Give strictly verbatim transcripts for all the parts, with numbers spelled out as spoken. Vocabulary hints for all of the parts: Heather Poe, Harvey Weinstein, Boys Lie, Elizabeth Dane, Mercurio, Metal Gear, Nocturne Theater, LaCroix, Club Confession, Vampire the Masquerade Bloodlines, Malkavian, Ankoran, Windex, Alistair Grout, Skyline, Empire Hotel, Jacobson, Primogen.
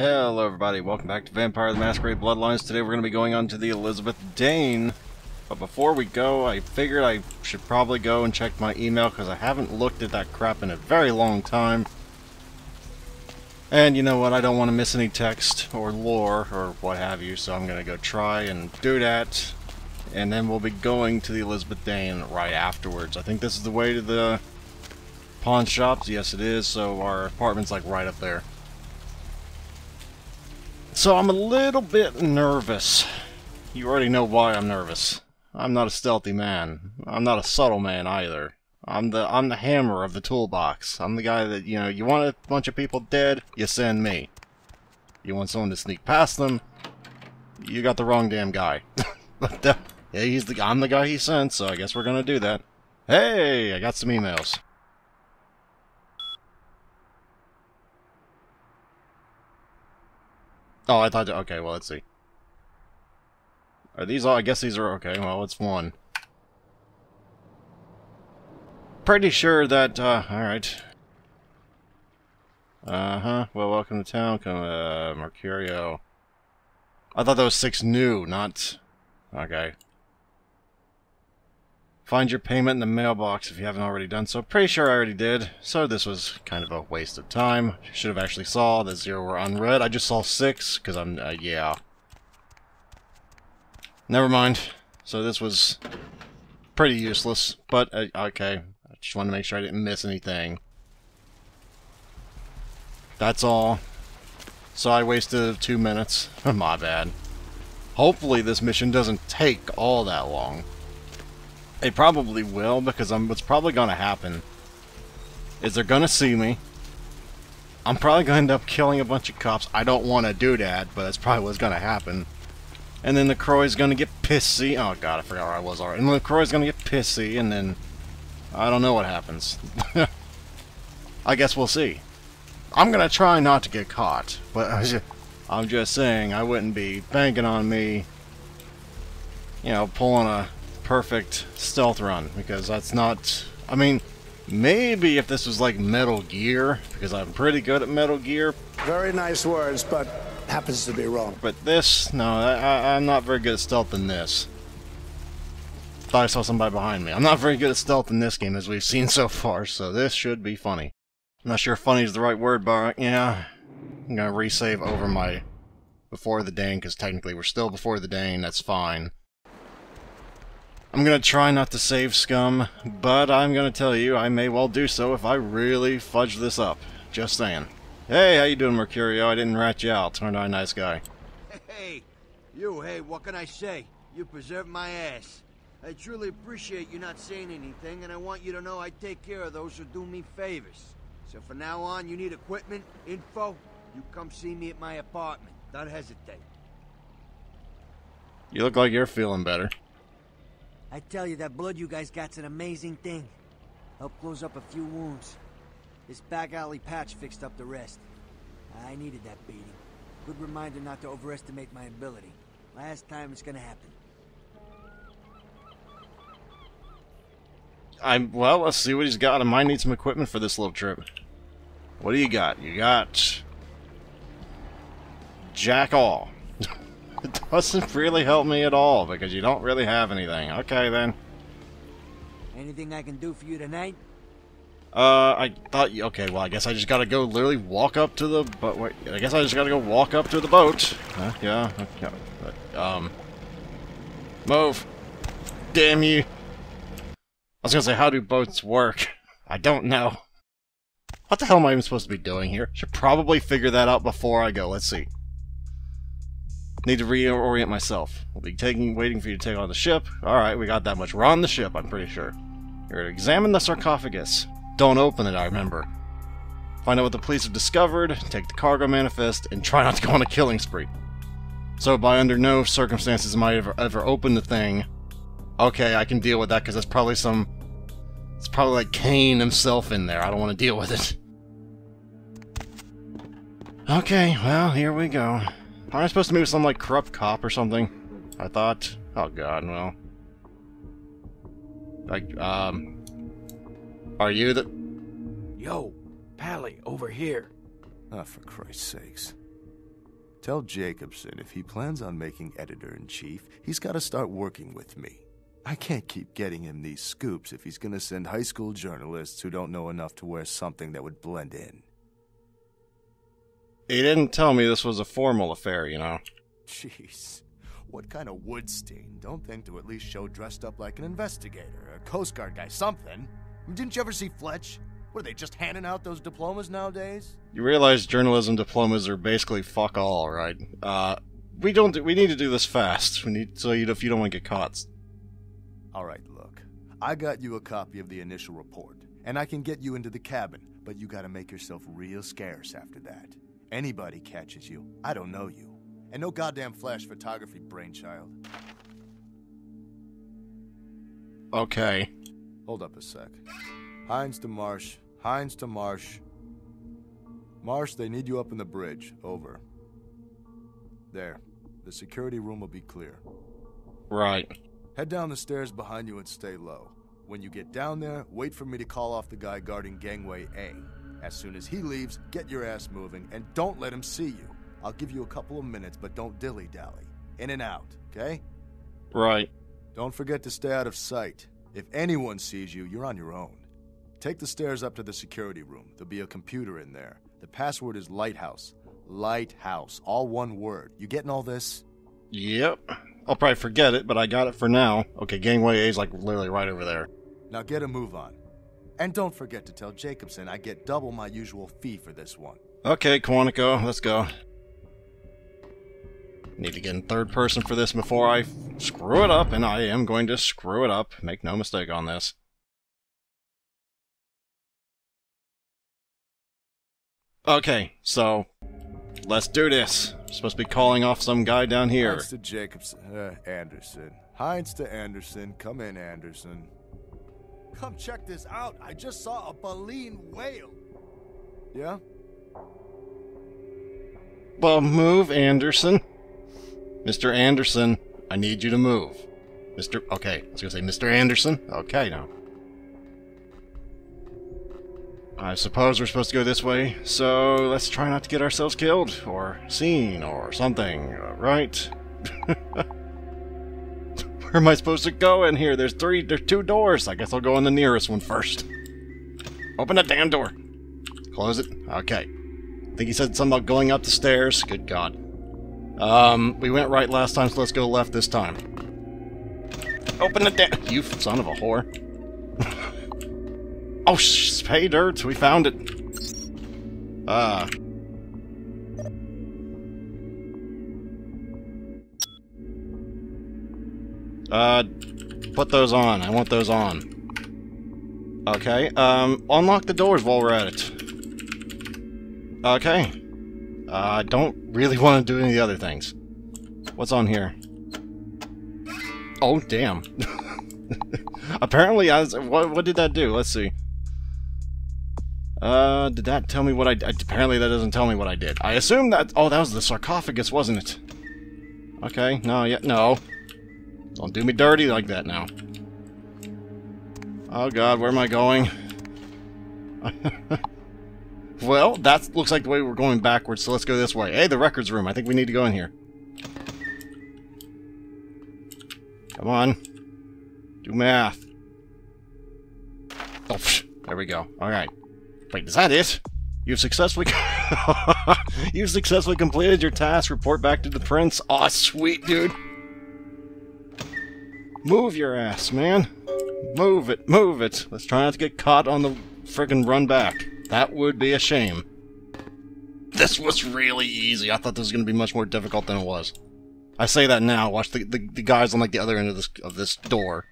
Hello everybody, welcome back to Vampire the Masquerade Bloodlines. Today we're going to be going on to the Elizabeth Dane. But before we go, I figured I should probably go and check my email because I haven't looked at that crap in a very long time. And you know what, I don't want to miss any text or lore or what have you, so I'm going to go try and do that. And then we'll be going to the Elizabeth Dane right afterwards. I think this is the way to the pawn shops. Yes it is, so our apartment's like right up there. So I'm a little bit nervous. You already know why I'm nervous. I'm not a stealthy man. I'm not a subtle man either. I'm the I'm the hammer of the toolbox. I'm the guy that, you know, you want a bunch of people dead, you send me. You want someone to sneak past them, you got the wrong damn guy. But uh, yeah, he's the I'm the guy he sent, so I guess we're gonna do that. Hey, I got some emails. Oh, I thought... Okay, well, let's see. Are these all... I guess these are... Okay, well, it's one. Pretty sure that... Uh, alright. Uh-huh. Well, welcome to town. Come, uh, Mercurio. I thought that was six new, not... Okay. Find your payment in the mailbox if you haven't already done so. Pretty sure I already did, so this was kind of a waste of time. Should have actually saw that zero were unread. I just saw six, because I'm, uh, yeah. Never mind. So this was pretty useless, but, uh, okay. I just wanted to make sure I didn't miss anything. That's all. So I wasted two minutes. My bad. Hopefully this mission doesn't take all that long. It probably will, because I'm, what's probably going to happen is they're going to see me. I'm probably going to end up killing a bunch of cops. I don't want to do that, but that's probably what's going to happen. And then LaCroix is going to get pissy. Oh god, I forgot where I was already. And LaCroix is going to get pissy, and then I don't know what happens. I guess we'll see. I'm going to try not to get caught, but I just, I'm just saying I wouldn't be banking on me, you know, pulling a perfect stealth run, because that's not... I mean, maybe if this was like Metal Gear, because I'm pretty good at Metal Gear. Very nice words, but happens to be wrong. But this, no, I, I'm not very good at stealth in this. Thought I saw somebody behind me. I'm not very good at stealth in this game, as we've seen so far, so this should be funny. I'm not sure if funny is the right word, but yeah, I'm gonna resave over my Before the Dane, because technically we're still Before the Dane, that's fine. I'm gonna try not to save scum, but I'm gonna tell you I may well do so if I really fudge this up. Just saying. Hey, how you doing, Mercurio? I didn't rat you out. Turned out a nice guy. Hey, you, hey, what can I say? You preserved my ass. I truly appreciate you not saying anything, and I want you to know I take care of those who do me favors. So from now on, you need equipment, info, you come see me at my apartment. Don't hesitate. You look like you're feeling better. I tell you, that blood you guys got's an amazing thing. Helped close up a few wounds. This back alley patch fixed up the rest. I needed that beating. Good reminder not to overestimate my ability. Last time it's gonna happen. I'm, well, let's see what he's got. I might need some equipment for this little trip. What do you got? You got... Jack all. It doesn't really help me at all, because you don't really have anything. Okay, then. Anything I can do for you tonight? Uh, I thought... You, okay, well, I guess I just gotta go literally walk up to the... But wait, I guess I just gotta go walk up to the boat. Huh? Yeah, okay. But, um... Move! Damn you! I was gonna say, how do boats work? I don't know. What the hell am I even supposed to be doing here? Should probably figure that out before I go. Let's see. Need to reorient myself. We'll be taking, waiting for you to take on the ship. Alright, we got that much. We're on the ship, I'm pretty sure. You're to examine the sarcophagus. Don't open it, I remember. Find out what the police have discovered, take the cargo manifest, and try not to go on a killing spree. So by under no circumstances am I ever, ever open the thing. Okay, I can deal with that, because that's probably some... It's probably like Cain himself in there. I don't want to deal with it. Okay, well, here we go. Aren't I supposed to meet with some, like, corrupt cop or something? I thought... Oh god, well... Like, um... Are you the... Yo, Pally, over here. Oh, for Christ's sakes. Tell Jacobson if he plans on making editor-in-chief, he's got to start working with me. I can't keep getting him these scoops if he's going to send high school journalists who don't know enough to wear something that would blend in. He didn't tell me this was a formal affair, you know. Jeez. What kind of wood stain? Don't think to at least show dressed up like an investigator, a Coast Guard guy, something. Didn't you ever see Fletch? What, are they just handing out those diplomas nowadays? You realize journalism diplomas are basically fuck all, right? Uh, we don't. Do, we need to do this fast. We need so you, if you don't want to get caught. All right, look. I got you a copy of the initial report, and I can get you into the cabin, but you got to make yourself real scarce after that. Anybody catches you, I don't know you. And no goddamn flash photography, brainchild. Okay. Hold up a sec. Hines to Marsh. Hines to Marsh. Marsh, they need you up in the bridge. Over. There. The security room will be clear. Right. Head down the stairs behind you and stay low. When you get down there, wait for me to call off the guy guarding gangway A. As soon as he leaves, get your ass moving and don't let him see you. I'll give you a couple of minutes, but don't dilly-dally. In and out, okay? Right. Don't forget to stay out of sight. If anyone sees you, you're on your own. Take the stairs up to the security room. There'll be a computer in there. The password is Lighthouse. Lighthouse. All one word. You getting all this? Yep. I'll probably forget it, but I got it for now. Okay, gangway A is like literally right over there. Now get a move on. And don't forget to tell Jacobson I get double my usual fee for this one. Okay, Quantico, let's go. Need to get in third person for this before I screw it up, and I am going to screw it up. Make no mistake on this. Okay, so let's do this. I'm supposed to be calling off some guy down here. Hines to Jacobson, uh, Anderson. Hines to Anderson. Come in, Anderson. Come check this out. I just saw a baleen whale. Yeah? Well, move, Anderson. Mister Anderson, I need you to move. Mister Okay, I was going to say Mister Anderson. Okay, now. I suppose we're supposed to go this way, so let's try not to get ourselves killed, or seen, or something, right? Where am I supposed to go in here? There's three, there's two doors. I guess I'll go in the nearest one first. Open that damn door. Close it. Okay. I think he said something about going up the stairs. Good God. Um, we went right last time, so let's go left this time. Open the damn... You son of a whore. Oh, sh hey, dirt, we found it. Ah. Uh. Uh, put those on. I want those on. Okay, um, unlock the doors while we're at it. Okay. I uh, don't really want to do any of the other things. What's on here? Oh, damn. Apparently, I was, what, what did that do? Let's see. Uh, did that tell me what I... Apparently, that doesn't tell me what I did. I assume that... Oh, that was the sarcophagus, wasn't it? Okay, no, yeah, no. Don't do me dirty like that now. Oh, God, where am I going? Well, that looks like the way we're going backwards, so let's go this way. Hey, the records room. I think we need to go in here. Come on. Do math. Oh, psh, there we go. Alright. Wait, is that it? You've successfully... You've successfully completed your task. Report back to the prince. Aw, oh, sweet, dude. Move your ass, man. Move it. Move it. Let's try not to get caught on the frickin' run back. That would be a shame. This was really easy. I thought this was going to be much more difficult than it was. I say that now. Watch the, the, the guys on like the other end of this of this door.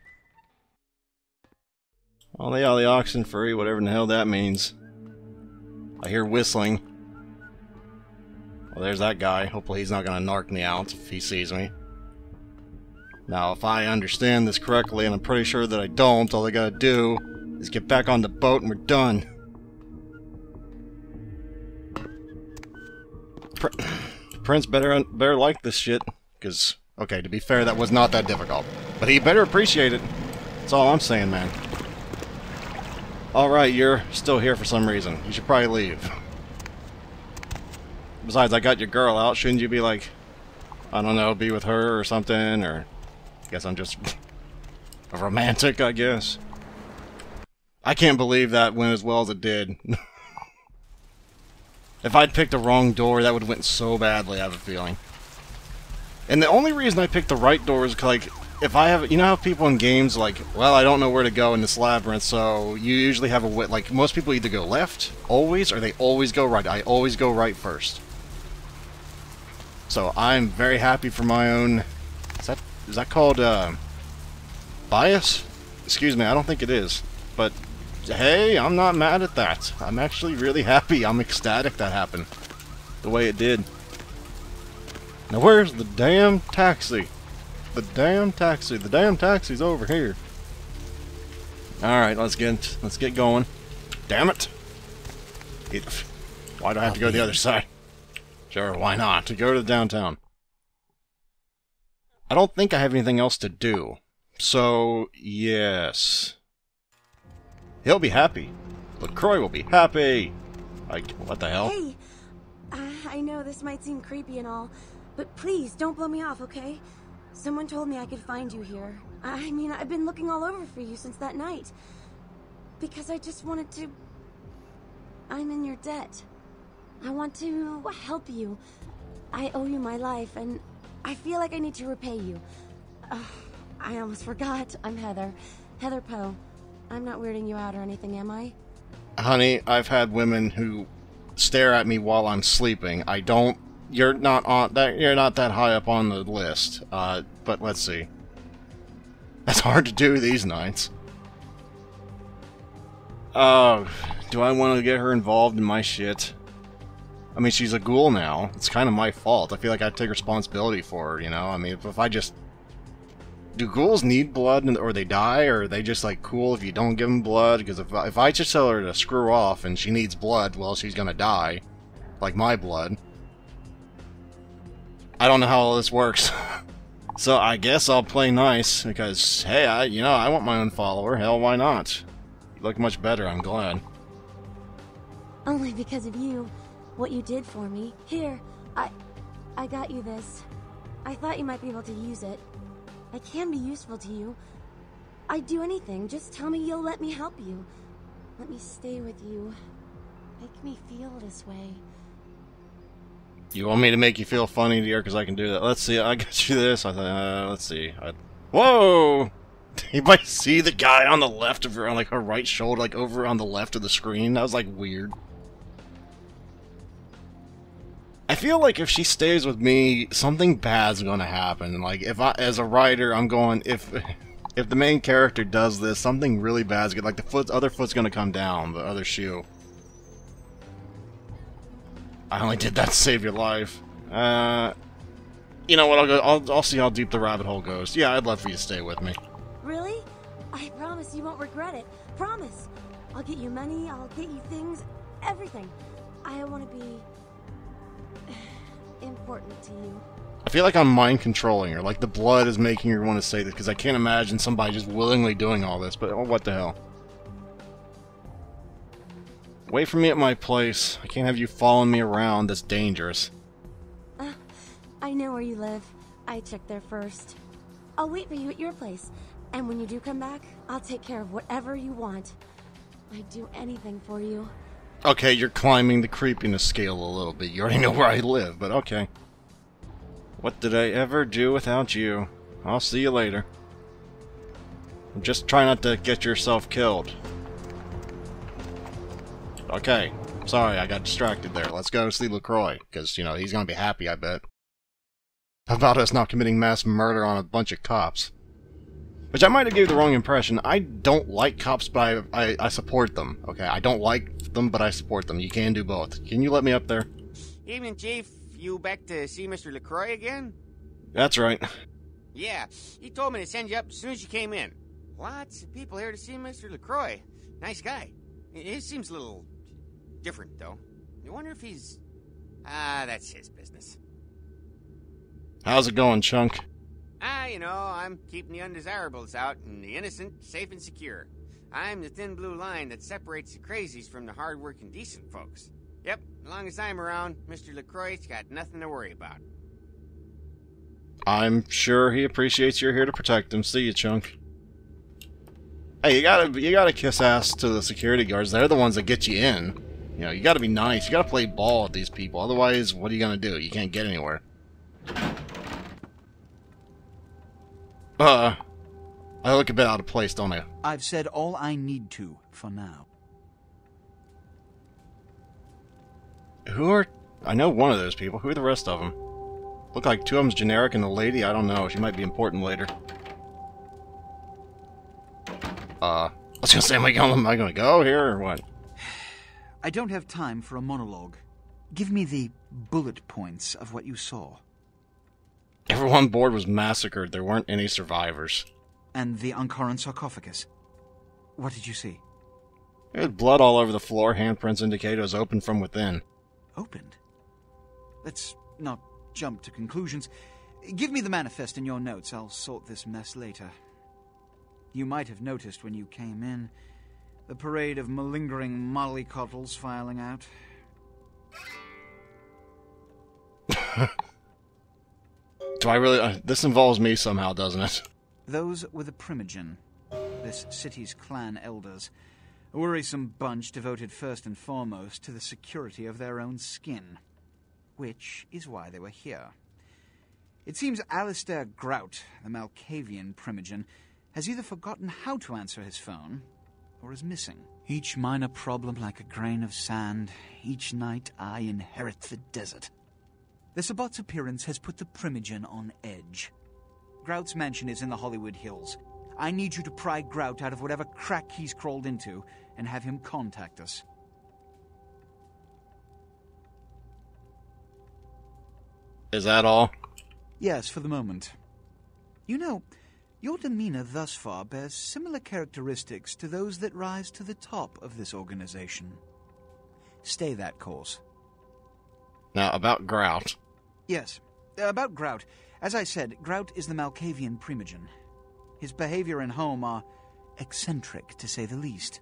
Oh, they are the oxen free, whatever the hell that means. I hear whistling. Well, there's that guy. Hopefully he's not going to narc me out if he sees me. Now, if I understand this correctly, and I'm pretty sure that I don't, all I got to do is get back on the boat and we're done. Prince better better like this shit, because, okay, to be fair, that was not that difficult. But he better appreciate it. That's all I'm saying, man. Alright, you're still here for some reason. You should probably leave. Besides, I got your girl out. Shouldn't you be like, I don't know, be with her or something? Or I guess I'm just a romantic, I guess. I can't believe that went as well as it did. If I'd picked the wrong door, that would have went so badly, I have a feeling. And the only reason I picked the right door is like, if I have, you know how people in games like, well, I don't know where to go in this labyrinth, so you usually have a, like, most people either go left, always, or they always go right. I always go right first. So I'm very happy for my own, is that, is that called, uh, bias? Excuse me, I don't think it is, but... Hey, I'm not mad at that. I'm actually really happy. I'm ecstatic that happened the way it did. Now where's the damn taxi? The damn taxi. The damn taxi's over here. Alright, let's get let's get going. Damn it. it why do I have to go the other side? Sure, why not? To go to the downtown. I don't think I have anything else to do. So, yes. He'll be happy. LaCroix will be happy. Like, what the hell? Hey, uh, I know this might seem creepy and all, but please don't blow me off, okay? Someone told me I could find you here. I mean, I've been looking all over for you since that night. Because I just wanted to... I'm in your debt. I want to help you. I owe you my life, and I feel like I need to repay you. Uh, I almost forgot. I'm Heather. Heather Poe. I'm not weirding you out or anything, am I? Honey, I've had women who stare at me while I'm sleeping. I don't... You're not on that. You're not that high up on the list. Uh, but let's see. That's hard to do these nights. Oh, do I want to get her involved in my shit? I mean, she's a ghoul now. It's kind of my fault. I feel like I take responsibility for her. You know, I mean, if, if I just... Do ghouls need blood, or they die, or are they just, like, cool if you don't give them blood? Because if, if I just tell her to screw off and she needs blood, well, she's gonna die. Like my blood. I don't know how all this works. So I guess I'll play nice, because, hey, I, you know, I want my own follower. Hell, why not? You look much better, I'm glad. Only because of you. What you did for me. Here, I... I got you this. I thought you might be able to use it. I can be useful to you. I'd do anything. Just tell me you'll let me help you. Let me stay with you. Make me feel this way. You want me to make you feel funny, dear? Because I can do that. Let's see. I got you this. I uh, let's see. I... Whoa! Anybody see the guy on the left of her, on like her right shoulder, like over on the left of the screen? That was like weird. I feel like if she stays with me, something bad's gonna happen. Like, if I, as a writer, I'm going, if if the main character does this, something really bad's gonna, like, the foot, other foot's gonna come down, the other shoe. I only did that to save your life. Uh, you know what, I'll go, I'll, I'll see how deep the rabbit hole goes. Yeah, I'd love for you to stay with me. Really? I promise you won't regret it. Promise! I'll get you money, I'll get you things, everything. I wanna be... important to you. I feel like I'm mind controlling her. Like the blood is making her want to say this because I can't imagine somebody just willingly doing all this. But oh, what the hell? Wait for me at my place. I can't have you following me around. That's dangerous. Uh, I know where you live. I checked there first. I'll wait for you at your place, and when you do come back, I'll take care of whatever you want. I'd do anything for you. Okay, you're climbing the creepiness scale a little bit. You already know where I live, but okay. What did I ever do without you? I'll see you later. Just try not to get yourself killed. Okay. Sorry, I got distracted there. Let's go see LaCroix, because, you know, he's gonna be happy, I bet. About us not committing mass murder on a bunch of cops. Which I might have gave the wrong impression. I don't like cops, but I, I, I support them. Okay, I don't like them, but I support them. You can do both. Can you let me up there? Evening, Chief. You back to see Mister LaCroix again? That's right. Yeah, he told me to send you up as soon as you came in. Lots of people here to see Mister LaCroix. Nice guy. He seems a little different, though. I wonder if he's... Ah, that's his business. How's it going, Chunk? Ah, you know, I'm keeping the undesirables out and the innocent safe and secure. I'm the thin blue line that separates the crazies from the hard-working decent folks. Yep, as long as I'm around, Mister LaCroix's got nothing to worry about. I'm sure he appreciates you're here to protect him. See you, Chunk. Hey, you gotta you gotta kiss ass to the security guards. They're the ones that get you in. You know, you gotta be nice. You gotta play ball with these people. Otherwise, what are you gonna do? You can't get anywhere. Uh, I look a bit out of place, don't I? I've said all I need to for now. Who are... I know one of those people. Who are the rest of them? Look like two of them's generic, and the lady, I don't know. She might be important later. Uh, I was gonna say, am I gonna, am I gonna go here, or what? I don't have time for a monologue. Give me the bullet points of what you saw. Everyone on board was massacred. There weren't any survivors. And the Ankoran sarcophagus. What did you see? There was blood all over the floor. Handprints indicate it was opened from within. Opened? Let's not jump to conclusions. Give me the manifest in your notes. I'll sort this mess later. You might have noticed when you came in the parade of malingering mollycoddles filing out. Do I really... Uh, this involves me somehow, doesn't it? Those were the Primogen, this city's clan elders. A worrisome bunch devoted first and foremost to the security of their own skin. Which is why they were here. It seems Alistair Grout, the Malkavian Primogen, has either forgotten how to answer his phone, or is missing. Each minor problem like a grain of sand, each night I inherit the desert. The Sabot's appearance has put the Primogen on edge. Grout's mansion is in the Hollywood Hills. I need you to pry Grout out of whatever crack he's crawled into and have him contact us. Is that all? Yes, for the moment. You know, your demeanor thus far bears similar characteristics to those that rise to the top of this organization. Stay that course. Now, about Grout. Yes, about Grout. As I said, Grout is the Malkavian Primogen. His behavior and home are eccentric, to say the least.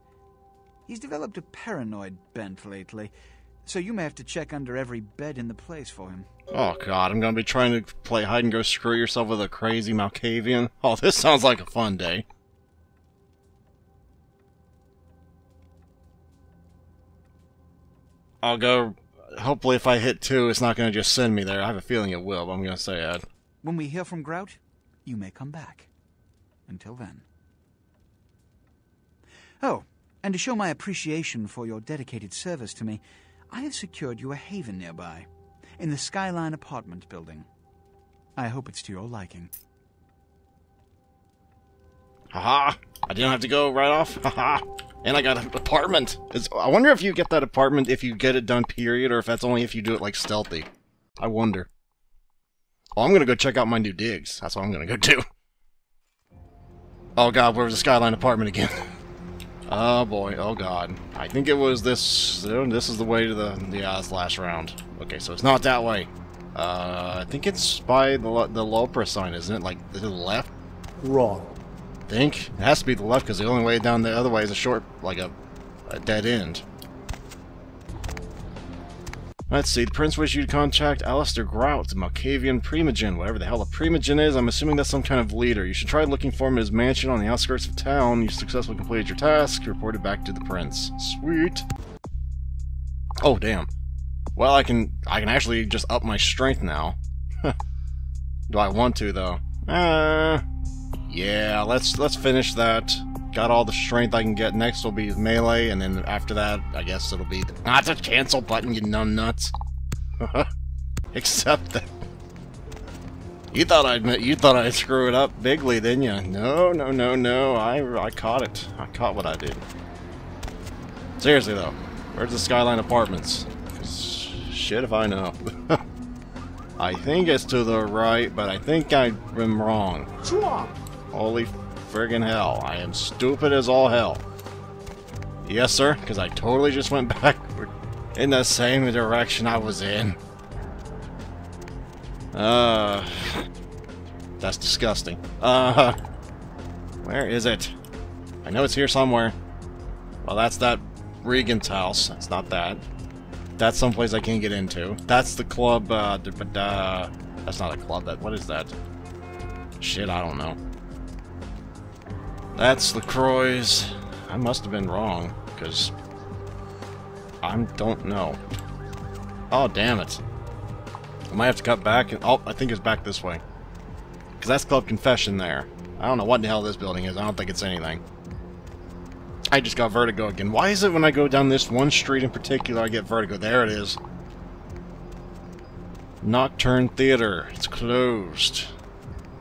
He's developed a paranoid bent lately, so you may have to check under every bed in the place for him. Oh, God, I'm going to be trying to play hide-and-go screw yourself with a crazy Malkavian. Oh, this sounds like a fun day. I'll go... Hopefully, if I hit two, it's not going to just send me there. I have a feeling it will, but I'm going to say that. When we hear from Grout, you may come back. Until then. Oh, and to show my appreciation for your dedicated service to me, I have secured you a haven nearby, in the Skyline apartment building. I hope it's to your liking. Haha! I didn't have to go right off. Haha! And I got an apartment! It's, I wonder if you get that apartment if you get it done, period, or if that's only if you do it, like, stealthy. I wonder. Well, I'm gonna go check out my new digs. That's what I'm gonna go do. Oh, God, where was the Skyline apartment again? Oh, boy. Oh, God. I think it was this... This is the way to the... Yeah, it's the last round. Okay, so it's not that way. Uh, I think it's by the, the Lopra sign, isn't it? Like, to the left? Wrong. Think it has to be the left because the only way down the other way is a short, like a, a dead end. Let's see. The prince wished you to contact Alistair Grout, the Malkavian Primogen, whatever the hell a Primogen is. I'm assuming that's some kind of leader. You should try looking for him at his mansion on the outskirts of town. You successfully completed your task. Reported back to the prince. Sweet. Oh damn. Well, I can I can actually just up my strength now. Do I want to though? Uh. Yeah, let's let's finish that. Got all the strength I can get. Next will be melee, and then after that, I guess it'll be the, not the cancel button, you numb nuts. Except that you thought I'd you thought I'd screw it up bigly, didn't you? No, no, no, no. I I caught it. I caught what I did. Seriously though, where's the Skyline Apartments? Shit, if I know. I think it's to the right, but I think I'm wrong. Drop. Holy friggin' hell, I am stupid as all hell. Yes, sir, because I totally just went backward in the same direction I was in. Uh, that's disgusting. Uh, where is it? I know it's here somewhere. Well, that's that Regan's house. It's not that. That's someplace I can't get into. That's the club, uh, but, uh, that's not a club, that, what is that? Shit, I don't know. That's LaCroix's. I must have been wrong, because I don't know. Oh, damn it. I might have to cut back, and, oh, I think it's back this way. Because that's Club Confession there. I don't know what the hell this building is, I don't think it's anything. I just got vertigo again. Why is it when I go down this one street in particular I get vertigo? There it is. Nocturne Theater. It's closed.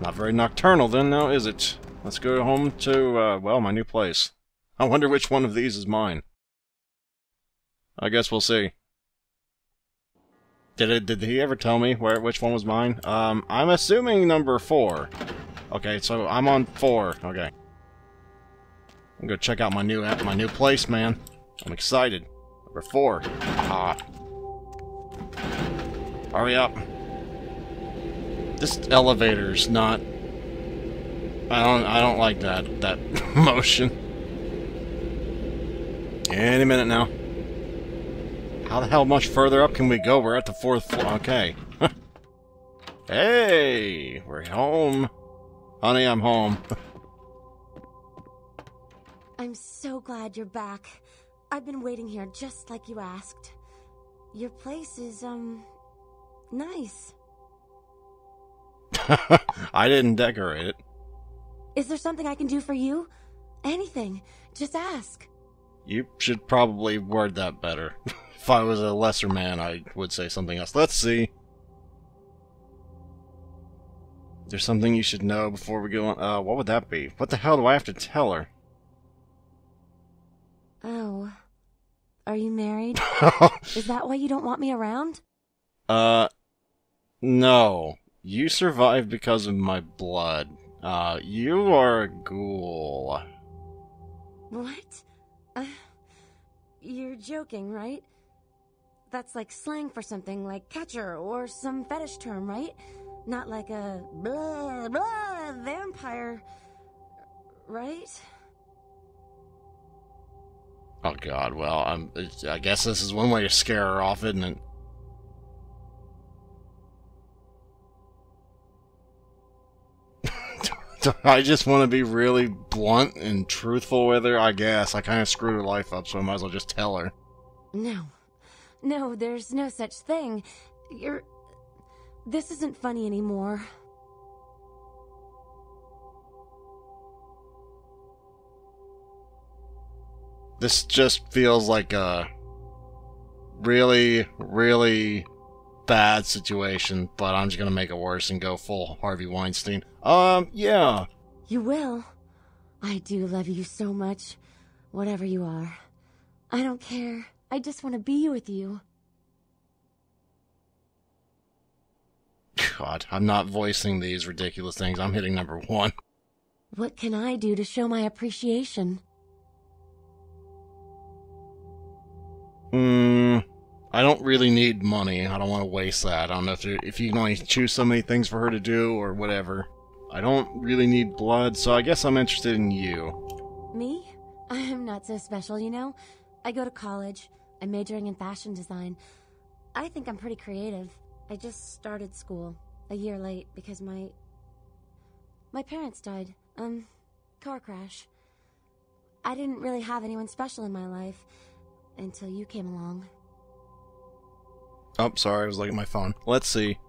Not very nocturnal then, now is it? Let's go home to, uh, well, my new place. I wonder which one of these is mine. I guess we'll see. Did it, did he ever tell me where which one was mine? Um, I'm assuming number four. Okay, so I'm on four. Okay. I'm gonna go check out my new app, my new place, man. I'm excited. Number four. Ah. Hurry up. This elevator's not. I don't. I don't like that. That motion. Any minute now. How the hell much further up can we go? We're at the fourth floor. Okay. Hey, we're home, honey. I'm home. I'm so glad you're back. I've been waiting here just like you asked. Your place is, um, nice. I didn't decorate it. Is there something I can do for you? Anything. Just ask. You should probably word that better. If I was a lesser man, I would say something else. Let's see. There's something you should know before we go on. Uh, what would that be? What the hell do I have to tell her? Oh. Are you married? Is that why you don't want me around? Uh, no. You survived because of my blood. Uh, you are a ghoul. What? Uh, you're joking, right? That's like slang for something like catcher or some fetish term, right? Not like a blah, blah, vampire, right? Oh god, well, I'm, I guess this is one way to scare her off, isn't it? I just want to be really blunt and truthful with her, I guess. I kind of screwed her life up, so I might as well just tell her. No. No, there's no such thing. You're... This isn't funny anymore. This just feels like a really, really bad situation, but I'm just gonna make it worse and go full Harvey Weinstein. Um, yeah. You will. I do love you so much, whatever you are. I don't care. I just want to be with you. God, I'm not voicing these ridiculous things. I'm hitting number one. What can I do to show my appreciation? Mm, I don't really need money. I don't want to waste that. I don't know if, there, if you can only choose so many things for her to do or whatever. I don't really need blood, so I guess I'm interested in you. Me? I'm not so special, you know? I go to college. I'm majoring in fashion design. I think I'm pretty creative. I just started school a year late because my... My parents died. Um, car crash. I didn't really have anyone special in my life. Until you came along. Oh, sorry, I was looking at my phone. Let's see.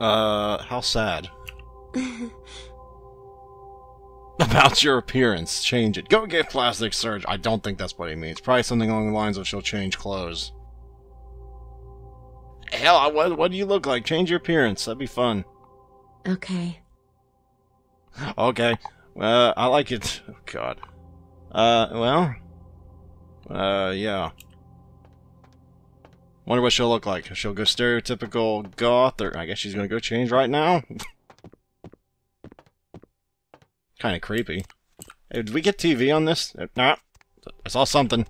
Uh, how sad. About your appearance, change it. Go get plastic surgery. I don't think that's what he means. Probably something along the lines of she'll change clothes. Hell, I, what, what do you look like? Change your appearance. That'd be fun. Okay. Okay. Uh, I like it. Oh, God. Uh, well... Uh, yeah. Wonder what she'll look like. She'll go stereotypical goth, or I guess she's gonna go change right now? Kinda creepy. Hey, did we get T V on this? Nah. I saw something.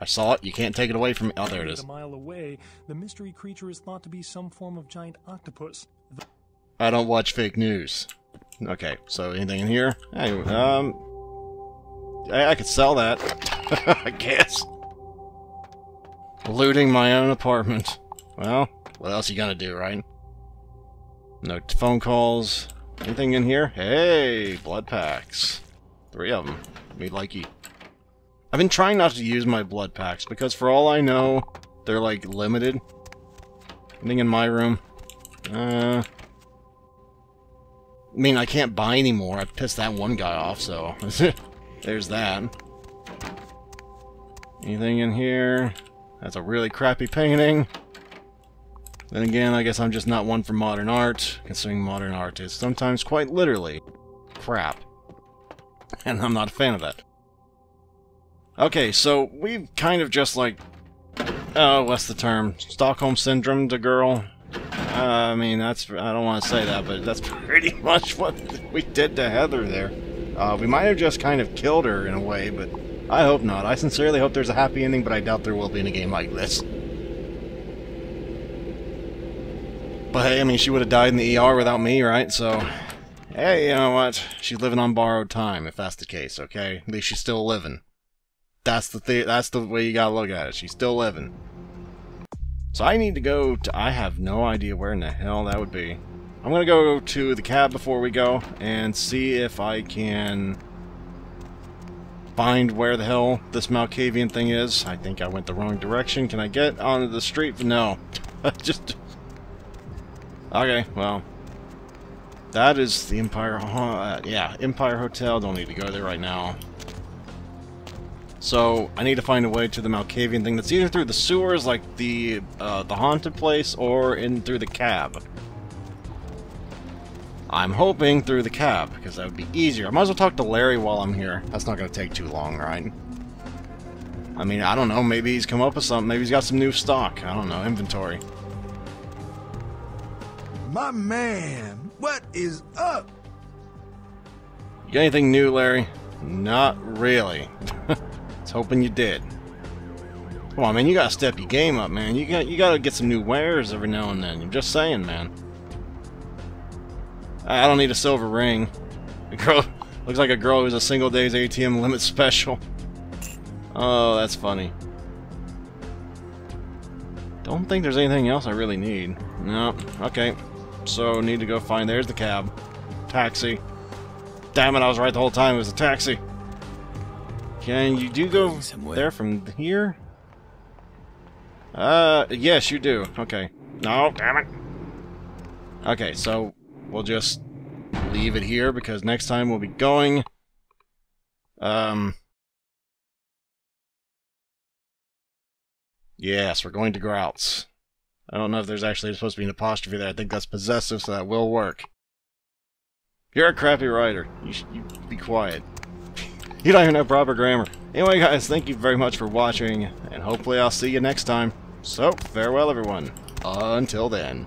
I saw it. You can't take it away from me. Oh, there it is. A mile away, the mystery creature is thought to be some form of giant octopus. The I don't watch fake news. Okay, so anything in here? Hey, um... I, I could sell that. I guess. Looting my own apartment. Well, what else you gonna do, right? No phone calls. Anything in here? Hey, blood packs. Three of them. Me likey. I've been trying not to use my blood packs because for all I know, they're like limited. Anything in my room? Uh... I mean, I can't buy any more. I pissed that one guy off, so... There's that. Anything in here? That's a really crappy painting. Then again, I guess I'm just not one for modern art, considering modern art is sometimes quite literally crap. And I'm not a fan of that. Okay, so we've kind of just like... Oh, what's the term? Stockholm Syndrome to girl? Uh, I mean, that's... I don't want to say that, but that's pretty much what we did to Heather there. Uh, we might have just kind of killed her in a way, but I hope not. I sincerely hope there's a happy ending, but I doubt there will be in a game like this. But hey, I mean, she would have died in the E R without me, right? So, hey, you know what? She's living on borrowed time, if that's the case, okay? At least she's still living. That's the, th that's the way you gotta look at it. She's still living. So I need to go to... I have no idea where in the hell that would be. I'm going to go to the cab before we go and see if I can find where the hell this Malkavian thing is. I think I went the wrong direction. Can I get onto the street? No. Just... Okay, well. That is the Empire... Uh, yeah, Empire Hotel. Don't need to go there right now. So, I need to find a way to the Malkavian thing that's either through the sewers, like the uh, the haunted place, or in through the cab. I'm hoping through the cab, because that would be easier. I might as well talk to Larry while I'm here. That's not going to take too long, right? I mean, I don't know. Maybe he's come up with something. Maybe he's got some new stock. I don't know. Inventory. My man, what is up? You got anything new, Larry? Not really. Hoping you did. Come on, man, you gotta step your game up, man. You got you gotta get some new wares every now and then. I'm just saying, man. I don't need a silver ring. A girl looks like a girl who's a single day's A T M limit special. Oh, that's funny. Don't think there's anything else I really need. No. Okay. So need to go find. There's the cab. Taxi. Damn it! I was right the whole time. It was a taxi. Can you do go there from here? Uh, yes, you do. Okay. No, damn it. Okay, so we'll just leave it here because next time we'll be going. Um. Yes, we're going to Grout's. I don't know if there's actually supposed to be an apostrophe there. I think that's possessive, so that will work. You're a crappy writer. You should you be quiet. You don't even have proper grammar. Anyway, guys, thank you very much for watching, and hopefully I'll see you next time. So, farewell, everyone. Until then.